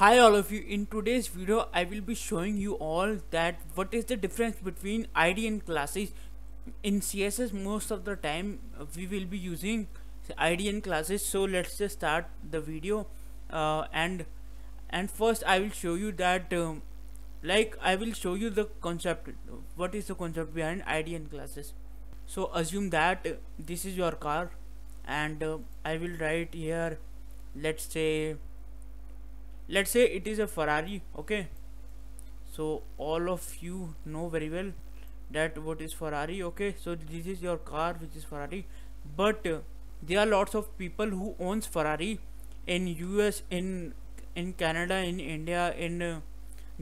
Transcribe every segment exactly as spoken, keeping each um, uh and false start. Hi all of you, in today's video I will be showing you all that what is the difference between I D and classes. In C S S most of the time we will be using I D and classes, so let's just start the video. uh, and and first I will show you that um, like I will show you the concept, what is the concept behind I D and classes. So assume that uh, this is your car and uh, I will write here, let's say let's say it is a Ferrari. Okay, so all of you know very well that what is Ferrari. Okay, so this is your car which is Ferrari, but uh, there are lots of people who owns Ferrari in U S, in in Canada, in India, in uh,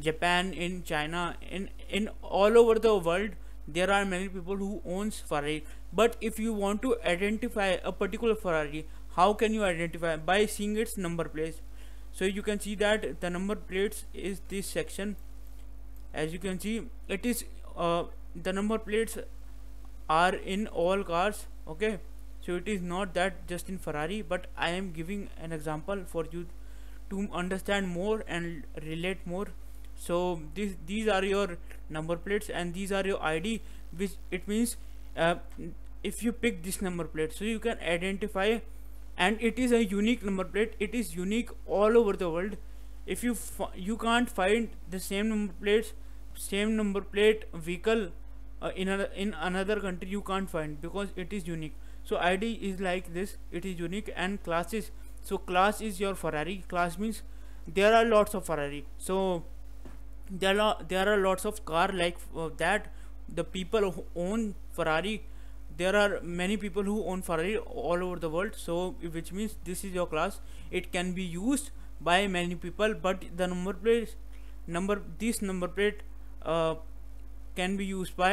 Japan, in China, in in all over the world. There are many people who owns Ferrari, but if you want to identify a particular Ferrari, how can you identify? By seeing its number plates. So you can see that the number plates is this section. As you can see, it is uh, the number plates are in all cars. Okay, so it is not that just in Ferrari, but I am giving an example for you to understand more and relate more. So this these are your number plates and these are your I D, which it means uh, if you pick this number plate, so you can identify. And it is a unique number plate, it is unique all over the world. If you you can't find the same number plates, same number plate vehicle uh, in another in another country, you can't find, because it is unique. So I D is like this, it is unique. And classes, so class is your Ferrari. Class means there are lots of Ferrari, so there are there are lots of car like uh, that. The people who own Ferrari, there are many people who own Ferrari all over the world, so which means this is your class. It can be used by many people, but the number plate number this number plate uh, can be used by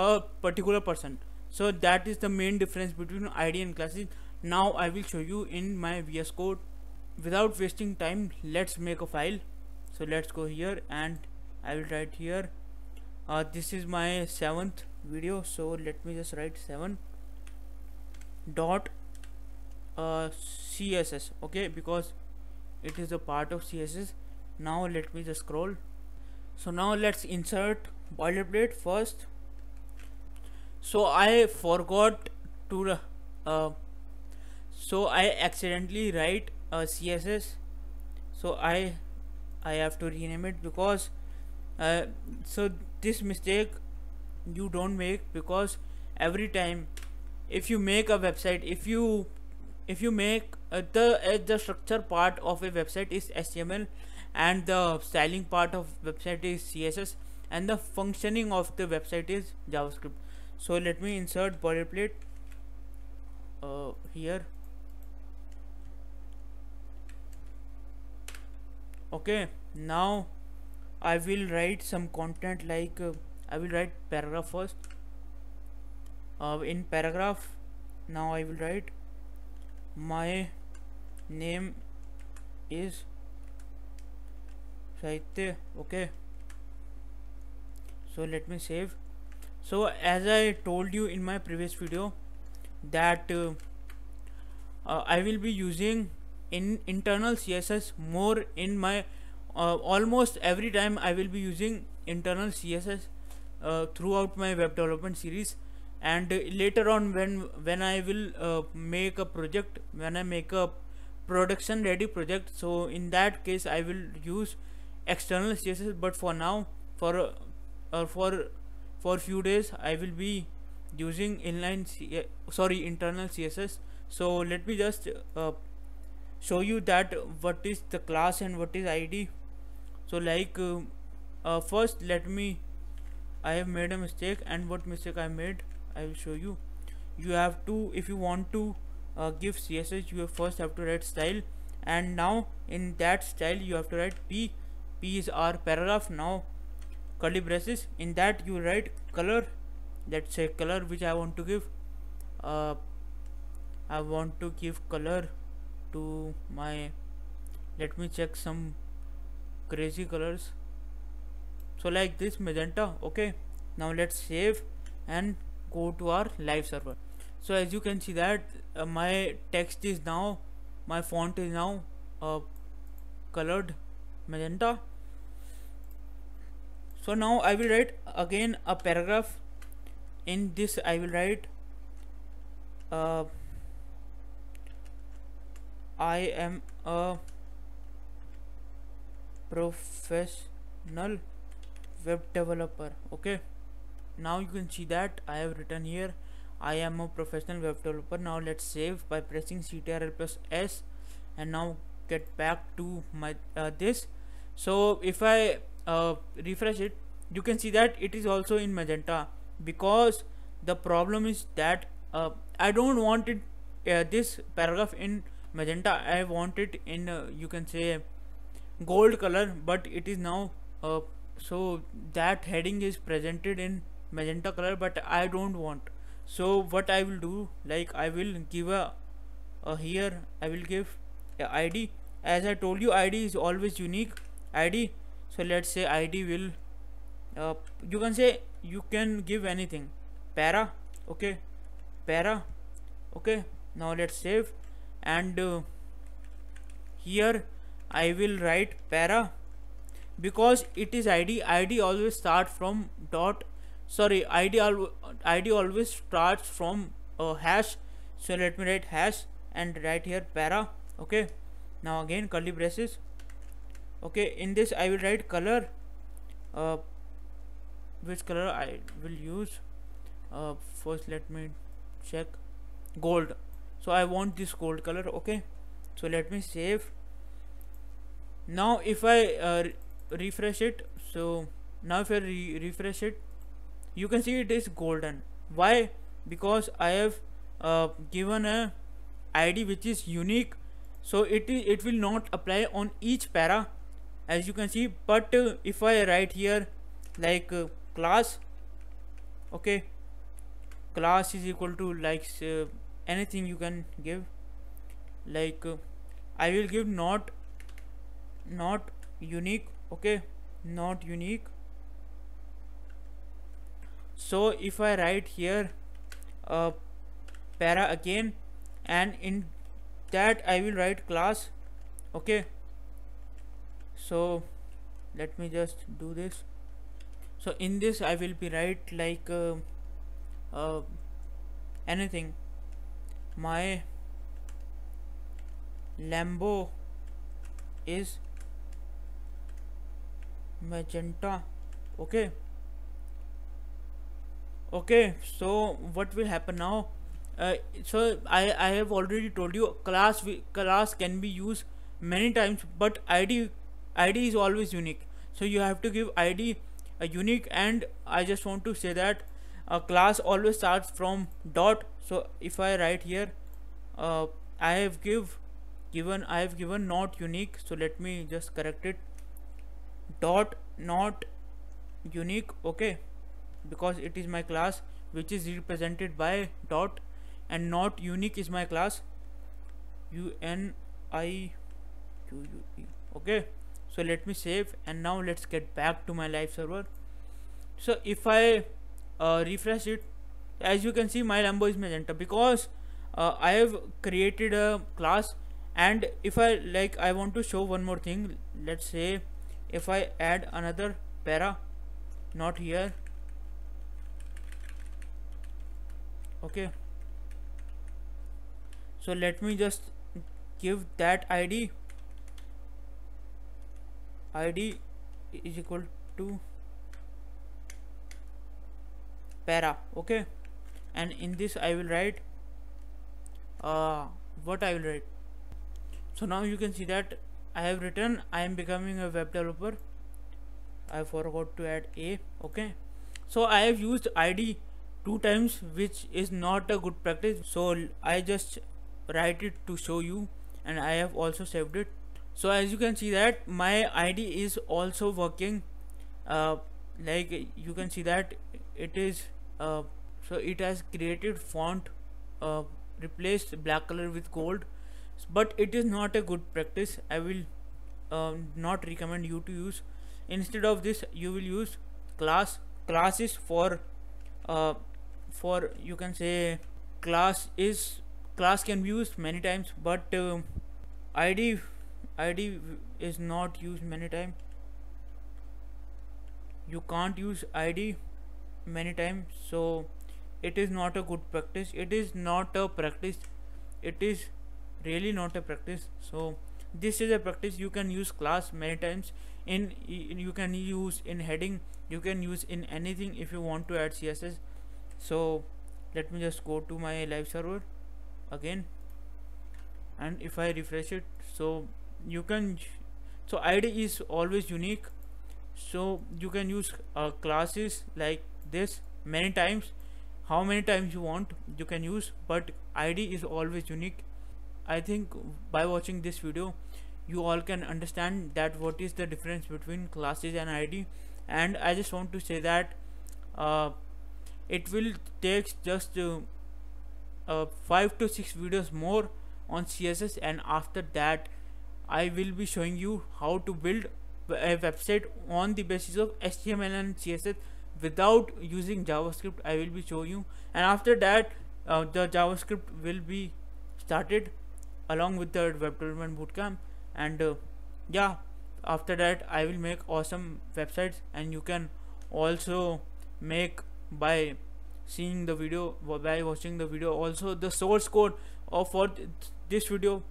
a particular person. So that is the main difference between I D and classes. Now I will show you in my V S Code. Without wasting time, let's make a file. So let's go here and I will write here, uh, this is my seventh video, so let me just write seven dot uh, C S S. Okay, because it is a part of C S S. Now let me just scroll. So now let's insert boilerplate first. So I forgot to uh, so I accidentally write a C S S, so I I have to rename it, because uh, so this mistake you don't make, because every time if you make a website, if you if you make uh, the uh, the structure part of a website is H T M L, and the styling part of website is C S S, and the functioning of the website is JavaScript. So let me insert boilerplate uh, here. Okay, now I will write some content, like uh, I will write paragraph first. Uh, in paragraph, now I will write, my name is Saitya. Okay, so let me save. So as I told you in my previous video that uh, uh, I will be using in internal C S S more in my uh, almost every time I will be using internal C S S Uh, throughout my web development series. And uh, later on, when when I will uh, make a project, when I make a production ready project, so in that case I will use external C S S. But for now, for uh, uh, for for few days, I will be using inline C sorry internal C S S. So let me just uh, show you that what is the class and what is I D. So like uh, uh, first let me I have made a mistake, and what mistake I made I will show you. You have to, if you want to uh, give C S S, you first have to write style, and now in that style you have to write P. P is our paragraph. Now curly braces, in that you write color. Let's say color which I want to give. Uh, I want to give color to my, let me check some crazy colors. So like this, magenta. Okay, now let's save and go to our live server. So as you can see that uh, my text is now, my font is now uh, colored, magenta. So now I will write again a paragraph. In this I will write uh, I am a professional web developer. Okay, now you can see that I have written here I am a professional web developer. Now let's save by pressing control plus S and now get back to my uh, this. So if I uh, refresh it, you can see that it is also in magenta, because the problem is that uh, I don't want it uh, this paragraph in magenta. I want it in uh, you can say gold color, but it is now uh, so that heading is presented in magenta color, but I don't want. So what I will do, like I will give a, a here I will give a I D. As I told you, I D is always unique I D. So let's say I D will uh, you can say you can give anything, para. Okay, para. Okay, now let's save, and uh, here I will write para, because it is I D. I D always start from dot, sorry, I D al I D always starts from a hash. So let me write hash and write here para. Okay, now again curly braces. Okay, in this I will write color, uh, which color I will use, uh, first let me check, gold. So I want this gold color. Okay, so let me save. Now if I uh, refresh it, so now if I re refresh it, you can see it is golden. Why? Because I have uh, given a I D which is unique, so it is it will not apply on each para, as you can see. But uh, if I write here like uh, class, okay, class is equal to like uh, anything you can give, like uh, I will give not not unique. Okay, not unique. So if I write here uh, para again, and in that I will write class. Okay, so let me just do this. So in this I will be write like uh, uh, anything, my Lambo is magenta. Okay, okay, so what will happen now? Uh, so I, I have already told you class class can be used many times, but I D I D is always unique. So you have to give I D a unique, and I just want to say that a class always starts from dot. So if I write here uh, I have give given I have given not unique, so let me just correct it, dot not unique. Okay, because it is my class which is represented by dot, and not unique is my class U N I Q U E. Okay, so let me save, and now let's get back to my live server. So if I uh, refresh it, as you can see my Lambo is magenta, because uh, I have created a class. And if I like I want to show one more thing, let's say if I add another para, not here. Okay, so let me just give that I D. I D is equal to para. Okay, and in this I will write uh, what I will write. So now you can see that I have written I am becoming a web developer. I forgot to add a. Okay, so I have used I D two times, which is not a good practice. So I just write it to show you, and I have also saved it. So as you can see that my I D is also working, uh, like you can see that it is uh, so it has created font, uh, replaced black color with gold, but it is not a good practice. I will uh, not recommend you to use. Instead of this you will use class. Class is for uh, for you can say class is class can be used many times, but uh, I D I D is not used many times. You can't use I D many times, so it is not a good practice. It is not a practice. It is really not a practice. So this is a practice. You can use class many times. In you can use in heading. You can use in anything if you want to add C S S. So let me just go to my live server again, and if I refresh it, so you can. So I D is always unique. So you can use uh, classes like this many times, how many times you want you can use, but I D is always unique. I think by watching this video you all can understand that what is the difference between classes and I D, and I just want to say that uh, it will take just uh, uh, five to six videos more on C S S, and after that I will be showing you how to build a website on the basis of H T M L and C S S without using JavaScript. I will be showing you, and after that uh, the JavaScript will be started along with the web development bootcamp, and uh, yeah, after that I will make awesome websites, and you can also make by seeing the video, by watching the video. Also the source code of for this video,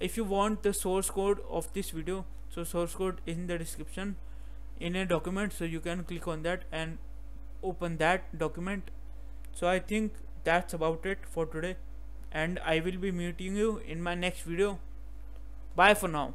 if you want the source code of this video, so source code is in the description in a document, so you can click on that and open that document. So I think that's about it for today, and I will be meeting you in my next video. Bye for now.